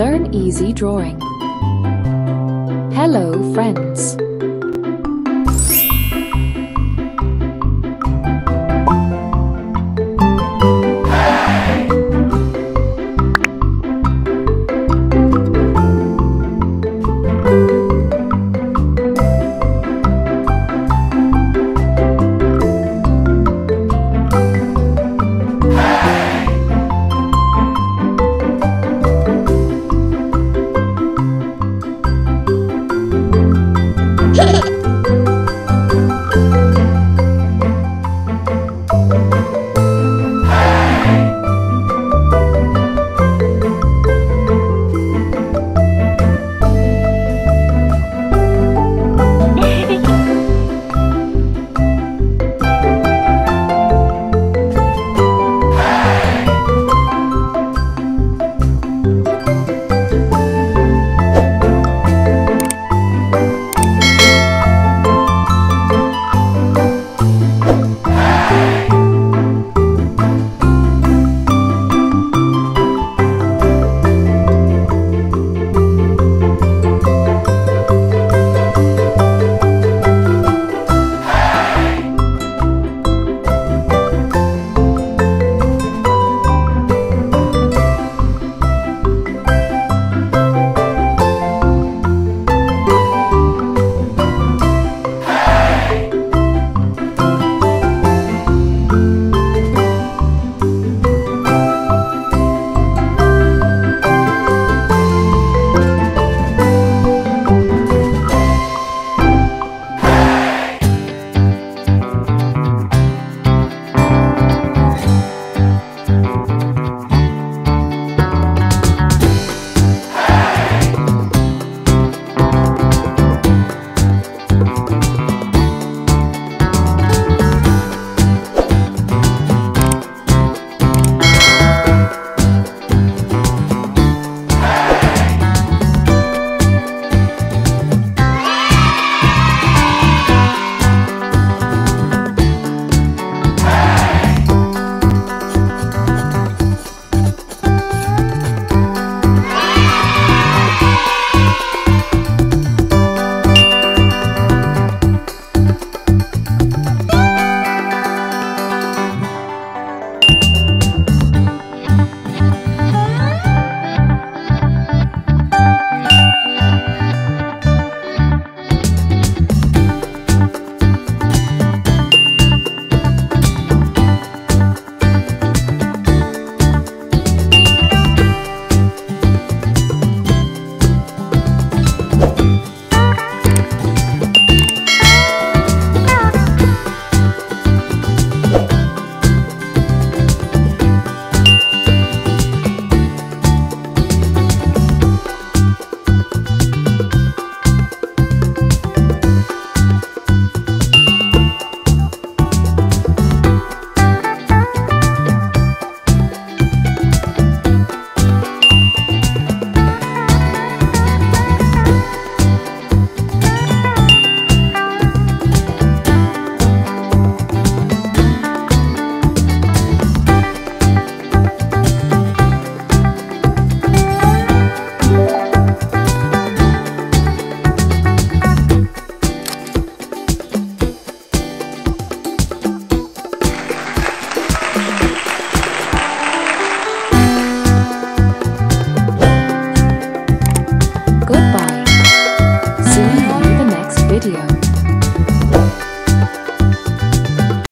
Learn easy drawing. Hello friends. Goodbye. See you in the next video.